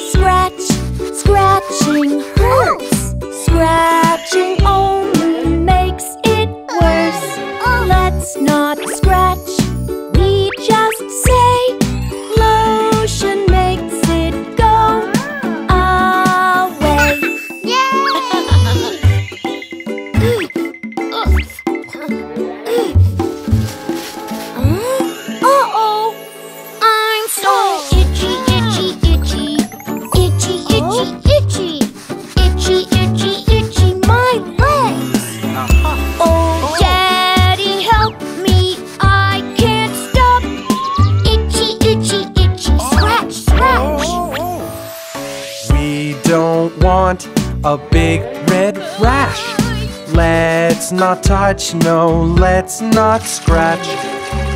Scratch, scratching hurts. Scratching only makes it worse. Let's not scratch. We just say lotion makes it go away. Uh-oh, I'm so itchy, my legs. Oh, Daddy, help me, I can't stop. Itchy, scratch. We don't want a big red rash. Let's not touch, no, let's not scratch.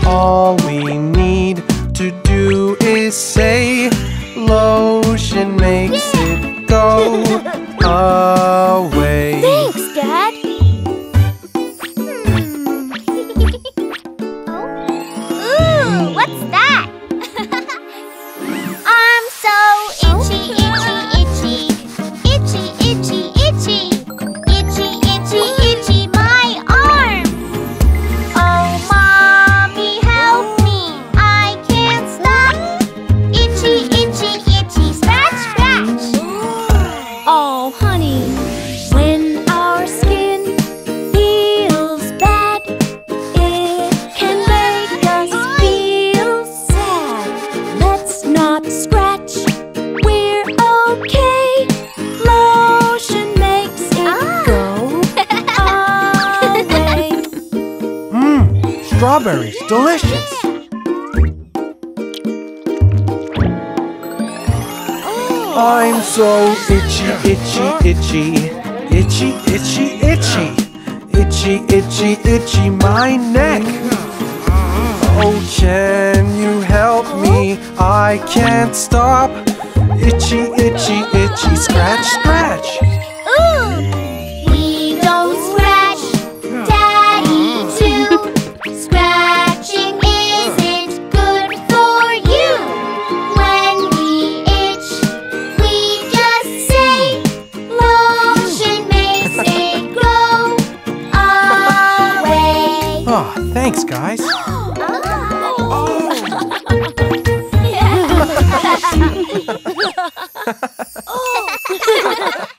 All we need to do is say lotion makes it go away. Thanks, Dad. Ooh, what's that? I'm so itchy, my arm. Oh, Mommy, help me, I can't stop. Itchy, scratch. Oh, honey, when our skin feels bad, it can make us feel sad. Let's not scratch, we're okay. Lotion makes it go away. Strawberries, delicious. I'm so itchy, my neck. Oh, can you help me? I can't stop. Itchy, scratch. Thanks, guys.